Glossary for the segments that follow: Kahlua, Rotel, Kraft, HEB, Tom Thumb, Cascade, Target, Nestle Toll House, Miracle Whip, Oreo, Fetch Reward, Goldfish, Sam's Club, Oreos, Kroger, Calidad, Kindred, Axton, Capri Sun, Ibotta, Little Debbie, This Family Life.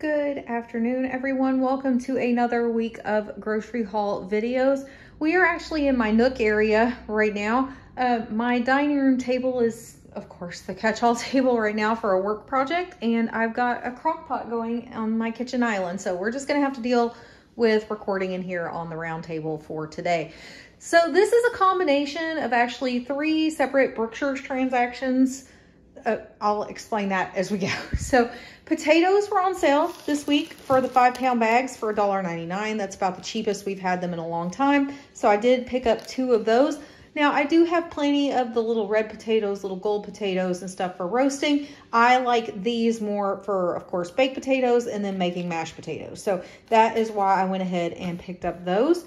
Good afternoon, everyone. Welcome to another week of grocery haul videos. We are actually in my Nook area right now. My dining room table is, of course, the catch-all table right now for a work project, and I've got a crock pot going on my kitchen island, so we're just gonna have to deal with recording in here on the round table for today. So this is a combination of actually three separate Brookshire's transactions. I'll explain that as we go. So potatoes were on sale this week for the 5-pound bags for $1.99. That's about the cheapest we've had them in a long time. So I did pick up 2 of those. Now I do have plenty of the little red potatoes, little gold potatoes and stuff for roasting. I like these more for, of course, baked potatoes and then making mashed potatoes. So that is why I went ahead and picked up those.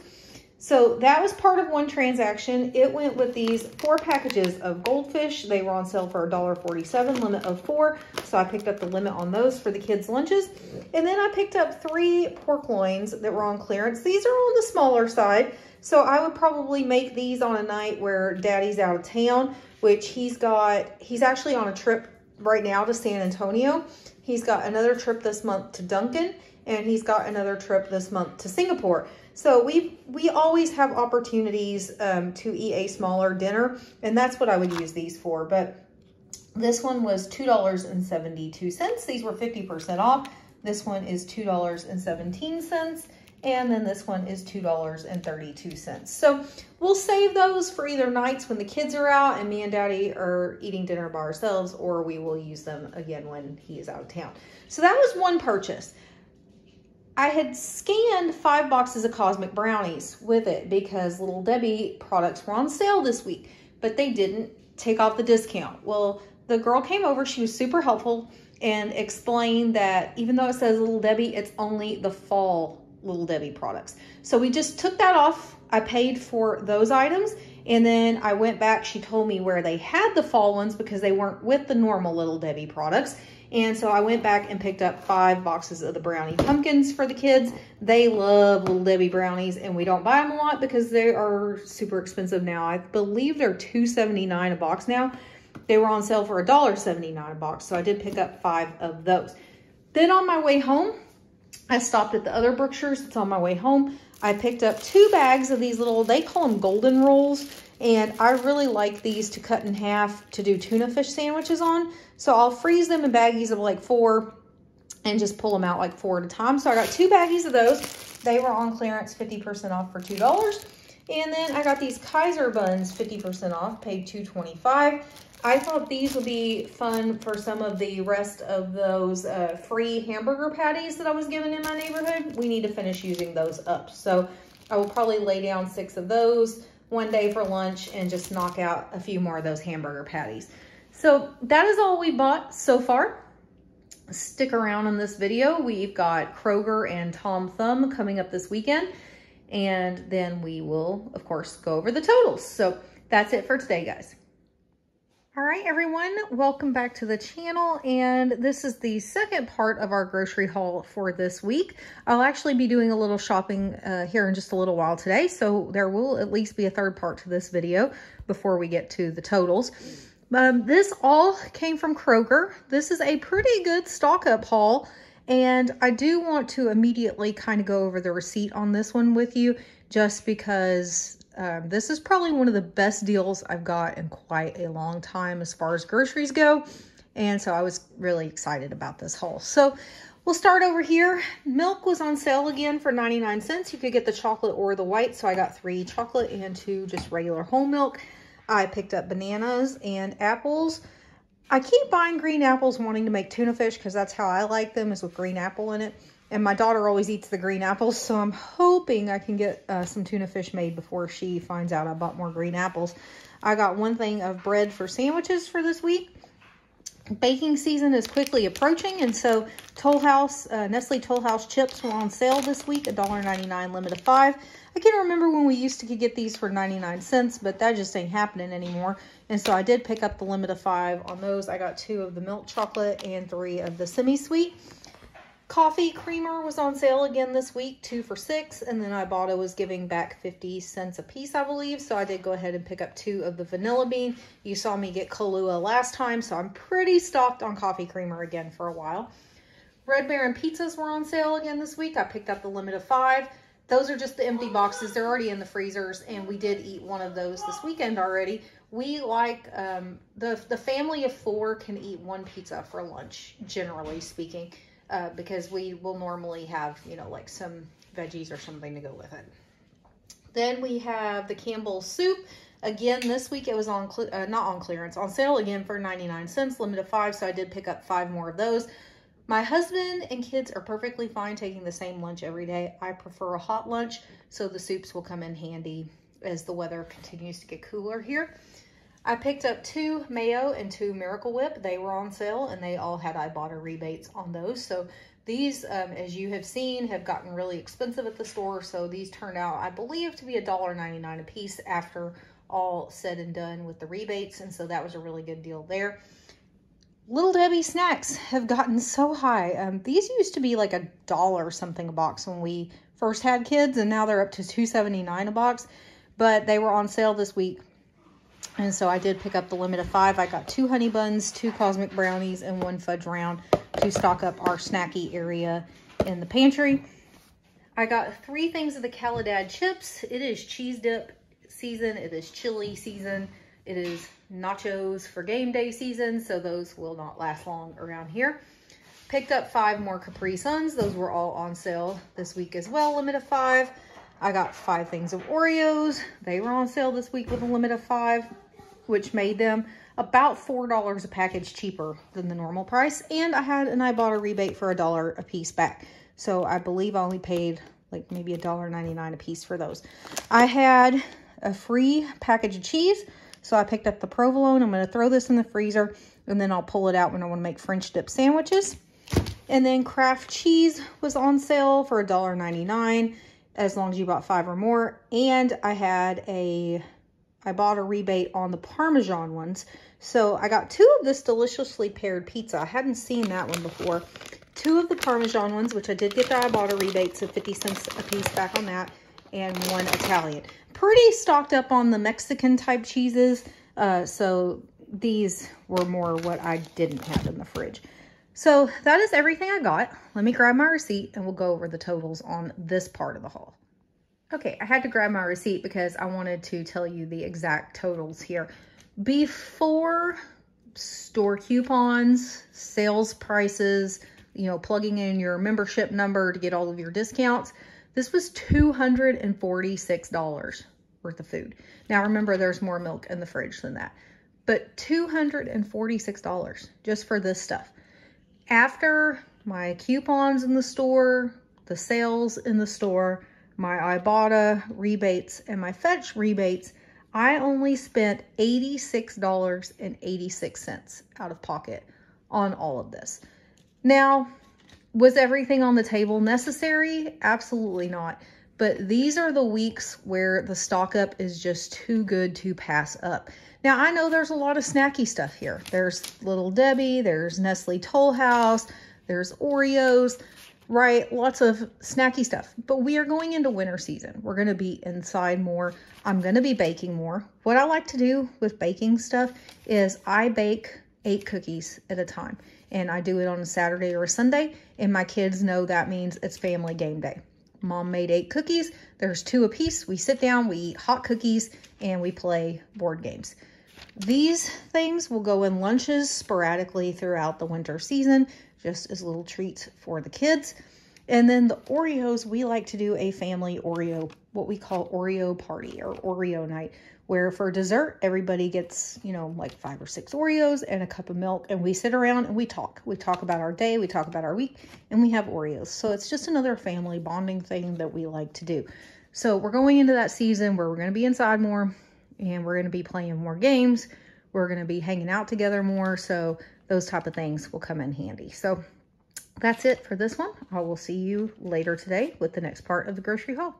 So that was part of one transaction. It went with these 4 packages of Goldfish. They were on sale for $1.47, limit of 4. So I picked up the limit on those for the kids' lunches. And then I picked up 3 pork loins that were on clearance. These are on the smaller side. So I would probably make these on a night where Daddy's out of town, which he's actually on a trip right now to San Antonio. He's got another trip this month to Duncan, and he's got another trip this month to Singapore. So we always have opportunities to eat a smaller dinner, and that's what I would use these for. But this one was $2.72. These were 50% off. This one is $2.17, and then this one is $2.32. So we'll save those for either nights when the kids are out and me and Daddy are eating dinner by ourselves, or we will use them again when he is out of town. So that was one purchase. I had scanned 5 boxes of Cosmic Brownies with it because Little Debbie products were on sale this week, but they didn't take off the discount. Well, the girl came over, she was super helpful, and explained that even though it says Little Debbie, it's only the fall Little Debbie products. So we just took that off. I paid for those items, and then I went back. She told me where they had the fall ones because they weren't with the normal Little Debbie products. And so I went back and picked up 5 boxes of the brownie pumpkins for the kids. They love Little Debbie brownies, and we don't buy them a lot because they are super expensive now. I believe they're $2.79 a box now. They were on sale for $1.79 a box, so I did pick up 5 of those. Then on my way home, I stopped at the other Brookshire's. It's on my way home. I picked up 2 bags of these little, they call them golden rolls, and I really like these to cut in half to do tuna fish sandwiches on. So I'll freeze them in baggies of like 4 and just pull them out like 4 at a time. So I got 2 baggies of those. They were on clearance, 50% off for $2. And then I got these Kaiser buns, 50% off, paid $2.25. I thought these would be fun for some of the rest of those free hamburger patties that I was given in my neighborhood. We need to finish using those up. So I will probably lay down 6 of those one day for lunch and just knock out a few more of those hamburger patties. So that is all we bought so far. Stick around in this video. We've got Kroger and Tom Thumb coming up this weekend. And then we will, of course, go over the totals. So that's it for today, guys. All right, everyone, welcome back to the channel. And this is the second part of our grocery haul for this week. I'll actually be doing a little shopping here in just a little while today. So there will at least be a third part to this video before we get to the totals. This all came from Kroger. This is a pretty good stock up haul. And I do want to immediately kind of go over the receipt on this one with you, just because this is probably one of the best deals I've got in quite a long time as far as groceries go. And so I was really excited about this haul. So we'll start over here. Milk was on sale again for 99¢. You could get the chocolate or the white. So I got 3 chocolate and 2 just regular whole milk. I picked up bananas and apples. I keep buying green apples wanting to make tuna fish because that's how I like them, is with green apple in it. And my daughter always eats the green apples, so I'm hoping I can get some tuna fish made before she finds out I bought more green apples. I got 1 thing of bread for sandwiches for this week. Baking season is quickly approaching, and so Toll House, Nestle Toll House chips were on sale this week, $1.99, limit of 5. I can't remember when we used to could get these for 99¢, but that just ain't happening anymore. And so I did pick up the limit of 5 on those. I got 2 of the milk chocolate and 3 of the semi-sweet. Coffee creamer was on sale again this week, 2 for $6. And then Ibotta was giving back 50 cents a piece, I believe. So I did go ahead and pick up 2 of the vanilla bean. You saw me get Kahlua last time, so I'm pretty stocked on coffee creamer again for a while. Red Baron pizzas were on sale again this week. I picked up the limit of 5. Those are just the empty boxes. They're already in the freezers, and we did eat one of those this weekend already. We like, the family of 4 can eat one pizza for lunch, generally speaking, because we will normally have, you know, like some veggies or something to go with it. Then we have the Campbell's soup. Again, this week it was on, not on clearance, on sale again for 99 cents, limit of 5, so I did pick up 5 more of those. My husband and kids are perfectly fine taking the same lunch every day. I prefer a hot lunch, so the soups will come in handy as the weather continues to get cooler here. I picked up 2 mayo and 2 Miracle Whip. They were on sale, and they all had Ibotta rebates on those. So these, as you have seen, have gotten really expensive at the store. So these turned out, I believe, to be $1.99 a piece after all said and done with the rebates. And so that was a really good deal there. Little Debbie snacks have gotten so high. These used to be like $1 something a box when we first had kids, and now they're up to $2.79 a box. But they were on sale this week, and so I did pick up the limit of 5. I got 2 honey buns, 2 Cosmic Brownies, and 1 fudge round to stock up our snacky area in the pantry. I got 3 things of the Calidad chips. It is cheese dip season. It is chili season. It is nachos for game day season, so those will not last long around here. Picked up 5 more Capri Suns. Those were all on sale this week as well, limit of 5. I got 5 things of Oreos. They were on sale this week with a limit of 5, which made them about $4 a package cheaper than the normal price. And I had an Ibotta rebate for $1 a piece back. So I believe I only paid like maybe $1.99 a piece for those. I had a free package of cheese. So I picked up the provolone. I'm going to throw this in the freezer, and then I'll pull it out when I want to make French dip sandwiches. And then Kraft cheese was on sale for $1.99 as long as you bought 5 or more. And I had I bought a rebate on the Parmesan ones. So I got 2 of this deliciously paired pizza. I hadn't seen that one before. 2 of the Parmesan ones, which I did get the Ibotta rebates of 50 cents a piece back on that, and 1 Italian. Pretty stocked up on the Mexican type cheeses, so these were more what I didn't have in the fridge. So that is everything I got. Let me grab my receipt and we'll go over the totals on this part of the haul. Okay, I had to grab my receipt because I wanted to tell you the exact totals here. Before store coupons, sales prices, you know, plugging in your membership number to get all of your discounts, this was $246 worth of food. Now remember, there's more milk in the fridge than that, but $246 just for this stuff. After my coupons in the store, the sales in the store, my Ibotta rebates, and my fetch rebates, I only spent $86.86 out of pocket on all of this. Now, was everything on the table necessary? Absolutely not. But these are the weeks where the stock up is just too good to pass up. Now, I know there's a lot of snacky stuff here. There's Little Debbie, there's Nestle Toll House, there's Oreos, right? Lots of snacky stuff. But we are going into winter season. We're going to be inside more. I'm going to be baking more. What I like to do with baking stuff is I bake 8 cookies at a time. And I do it on a Saturday or a Sunday, and my kids know that means it's family game day. Mom made 8 cookies. There's 2 apiece. We sit down, we eat hot cookies, and we play board games. These things will go in lunches sporadically throughout the winter season, just as little treats for the kids. And then the Oreos, we like to do a family Oreo, what we call Oreo party or Oreo night, where for dessert, everybody gets, you know, like 5 or 6 Oreos and a cup of milk, and we sit around and we talk. We talk about our day, we talk about our week, and we have Oreos. So it's just another family bonding thing that we like to do. So we're going into that season where we're going to be inside more, and we're going to be playing more games. We're going to be hanging out together more. So those type of things will come in handy. So that's it for this one. I will see you later today with the next part of the grocery haul.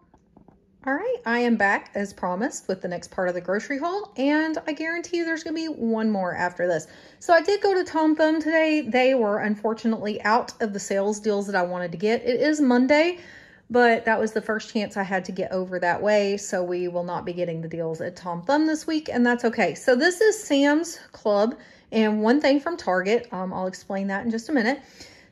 All right, I am back as promised with the next part of the grocery haul, and I guarantee you there's going to be one more after this. So I did go to Tom Thumb today. They were unfortunately out of the sales deals that I wanted to get. It is Monday, but that was the first chance I had to get over that way, so we will not be getting the deals at Tom Thumb this week, and that's okay. So this is Sam's Club and one thing from Target. I'll explain that in just a minute.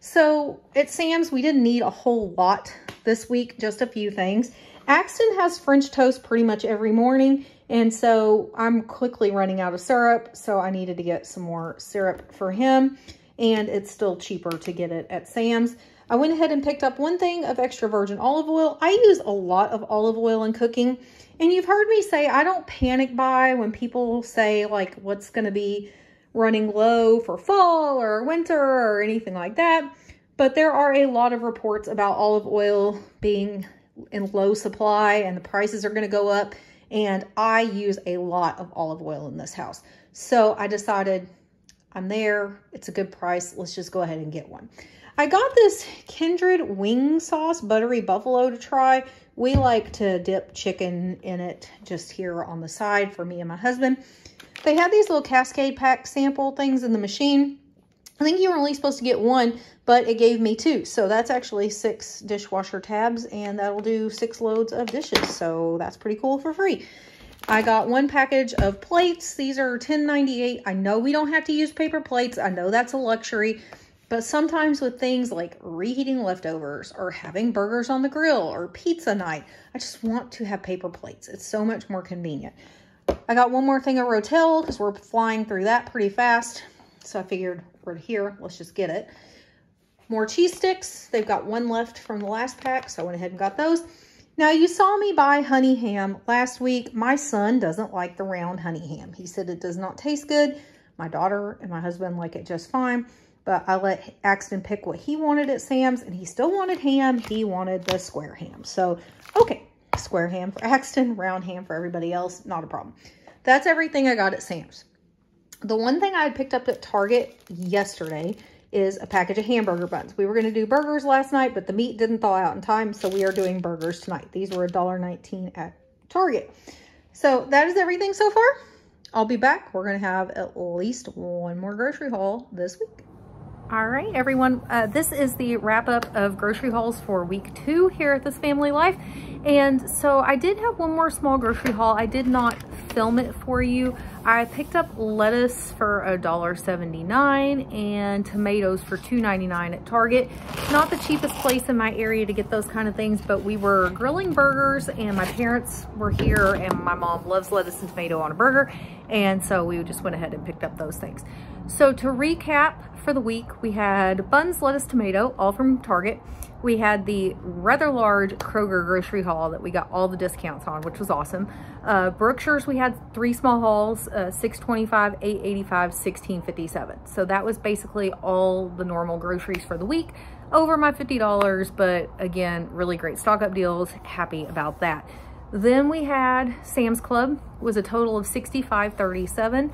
So at Sam's, we didn't need a whole lot this week, just a few things. Axton has French toast pretty much every morning, and so I'm quickly running out of syrup, so I needed to get some more syrup for him, and it's still cheaper to get it at Sam's. I went ahead and picked up one thing of extra virgin olive oil. I use a lot of olive oil in cooking, and you've heard me say I don't panic buy when people say, like, what's going to be running low for fall or winter or anything like that. But there are a lot of reports about olive oil being in low supply and the prices are going to go up. And I use a lot of olive oil in this house. So I decided I'm there. It's a good price. Let's just go ahead and get one. I got this Kindred wing sauce, buttery buffalo, to try. We like to dip chicken in it just here on the side for me and my husband. They had these little Cascade pack sample things in the machine. I think you were only supposed to get one, but it gave me two. So that's actually 6 dishwasher tabs, and that'll do 6 loads of dishes. So that's pretty cool for free. I got one package of plates. These are $10.98. I know we don't have to use paper plates. I know that's a luxury. But sometimes with things like reheating leftovers or having burgers on the grill or pizza night, I just want to have paper plates. It's so much more convenient. I got one more thing of Rotel because we're flying through that pretty fast. So I figured we're here, let's just get it. More cheese sticks. They've got one left from the last pack, so I went ahead and got those. Now, you saw me buy honey ham last week. My son doesn't like the round honey ham. He said it does not taste good. My daughter and my husband like it just fine, but I let Axton pick what he wanted at Sam's, and he still wanted ham. He wanted the square ham. So, okay. Square ham for Axton, round ham for everybody else, not a problem. That's everything I got at Sam's. The one thing I had picked up at Target yesterday is a package of hamburger buns. We were going to do burgers last night, but the meat didn't thaw out in time, so we are doing burgers tonight. These were $1.19 at Target. So that is everything so far. I'll be back. We're going to have at least one more grocery haul this week. All right, everyone, this is the wrap up of grocery hauls for week 2 here at This Family Life. And so I did have one more small grocery haul. I did not film it for you. I picked up lettuce for $1.79 and tomatoes for $2.99 at Target. Not the cheapest place in my area to get those kind of things, but we were grilling burgers and my parents were here and my mom loves lettuce and tomato on a burger. And so we just went ahead and picked up those things. So to recap for the week, we had buns, lettuce, tomato, all from Target. We had the rather large Kroger grocery haul that we got all the discounts on, which was awesome. Brookshire's, we had 3 small hauls, $6.25, $8.85, $16.57. So that was basically all the normal groceries for the week, over my $50, but again, really great stock up deals. Happy about that. Then we had Sam's Club, was a total of $65.37.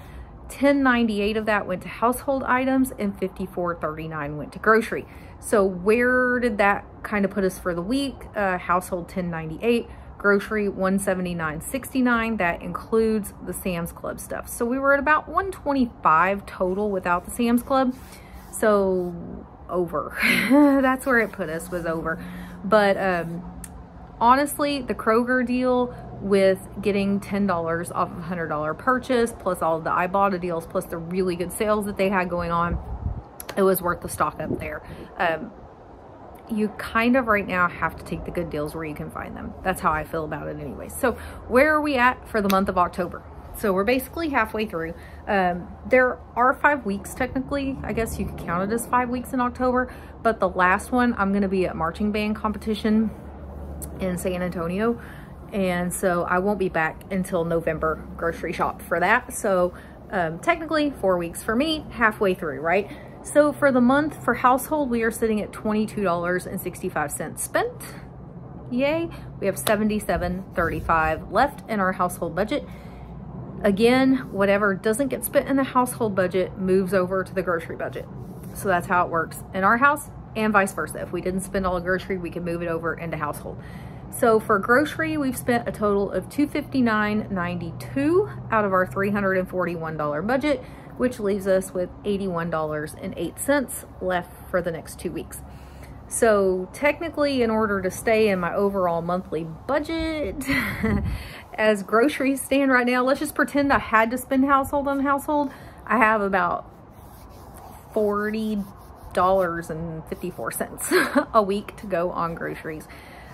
$10.98 of that went to household items and $54.39 went to grocery. So where did that kind of put us for the week? Household $10.98, grocery $179.69. That includes the Sam's Club stuff. So we were at about $125 total without the Sam's Club. So over. That's where it put us, was over. But honestly, the Kroger deal with getting $10 off of a $100 purchase, plus all the Ibotta deals, plus the really good sales that they had going on, it was worth the stock up there. You kind of right now have to take the good deals where you can find them. That's how I feel about it anyway. So where are we at for the month of October? So we're basically halfway through. There are 5 weeks technically. I guess you could count it as 5 weeks in October, but the last one, I'm gonna be at marching band competition in San Antonio. And so I won't be back until November grocery shop for that. So technically 4 weeks for me, halfway through, right? So for the month for household, we are sitting at $22.65 spent. Yay. We have $77.35 left in our household budget. Again, whatever doesn't get spent in the household budget moves over to the grocery budget. So that's how it works in our house and vice versa. If we didn't spend all the grocery, we can move it over into household. So for grocery, we've spent a total of $259.92 out of our $341 budget, which leaves us with $81.08 left for the next 2 weeks. So technically, in order to stay in my overall monthly budget, as groceries stand right now, let's just pretend I had to spend household on household. I have about 40 $6.54 a week to go on groceries.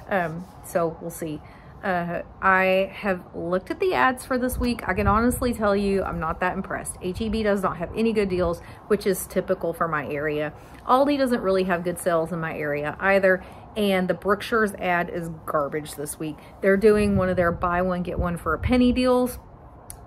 So we'll see. I have looked at the ads for this week. I can honestly tell you I'm not that impressed. HEB does not have any good deals, which is typical for my area. Aldi doesn't really have good sales in my area either. And the Brookshire's ad is garbage this week. They're doing one of their buy one, get one for a penny deals.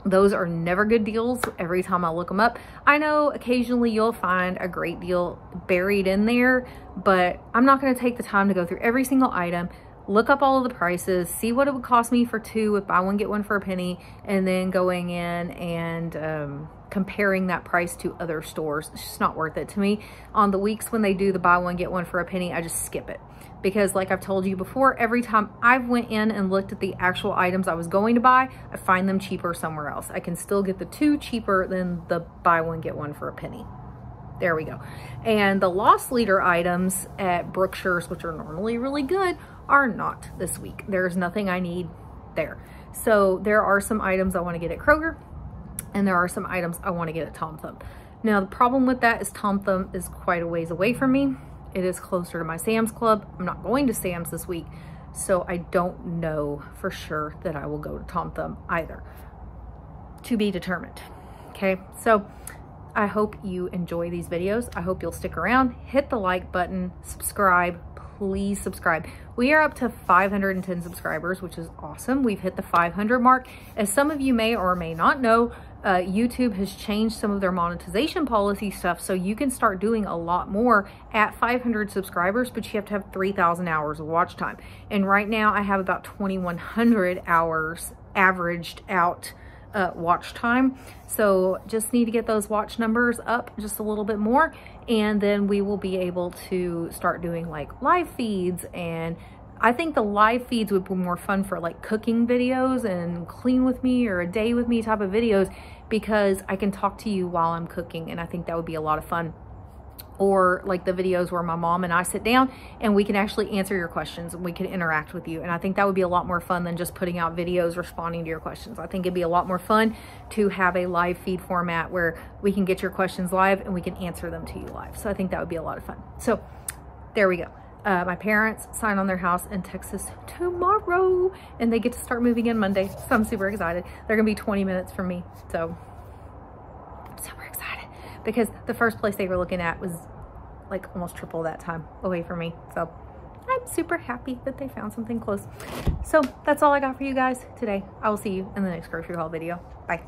Those are never good deals every time I look them up. I know occasionally you'll find a great deal buried in there, but I'm not going to take the time to go through every single item, look up all of the prices, see what it would cost me for two if buy one, get one for a penny, and then going in and comparing that price to other stores. It's just not worth it to me. On the weeks when they do the buy one, get one for a penny, I just skip it. Because like I've told you before, every time I've went in and looked at the actual items I was going to buy, I find them cheaper somewhere else. I can still get the two cheaper than the buy one, get one for a penny. There we go. And the loss leader items at Brookshire's, which are normally really good, are not this week. There's nothing I need there. So there are some items I want to get at Kroger, and there are some items I want to get at Tom Thumb. Now the problem with that is Tom Thumb is quite a ways away from me. It is closer to my Sam's Club. I'm not going to Sam's this week, so I don't know for sure that I will go to Tom Thumb either. To be determined. Okay, so I hope you enjoy these videos. I hope you'll stick around, hit the like button, subscribe, please subscribe. We are up to 510 subscribers, which is awesome. We've hit the 500 mark. As some of you may or may not know, YouTube has changed some of their monetization policy stuff, so you can start doing a lot more at 500 subscribers, but you have to have 3,000 hours of watch time. And right now I have about 2,100 hours averaged out watch time. So just need to get those watch numbers up just a little bit more, and then we will be able to start doing like live feeds. And I think the live feeds would be more fun for like cooking videos and clean with me or a day with me type of videos, because I can talk to you while I'm cooking, and I think that would be a lot of fun. Or like the videos where my mom and I sit down and we can actually answer your questions and we can interact with you. And I think that would be a lot more fun than just putting out videos responding to your questions. I think it'd be a lot more fun to have a live feed format where we can get your questions live and we can answer them to you live. So I think that would be a lot of fun. So there we go. My parents sign on their house in Texas tomorrow, and they get to start moving in Monday. So I'm super excited. They're gonna be 20 minutes from me. So I'm super excited because the first place they were looking at was like almost triple that time away from me. So I'm super happy that they found something close. So that's all I got for you guys today. I will see you in the next grocery haul video. Bye.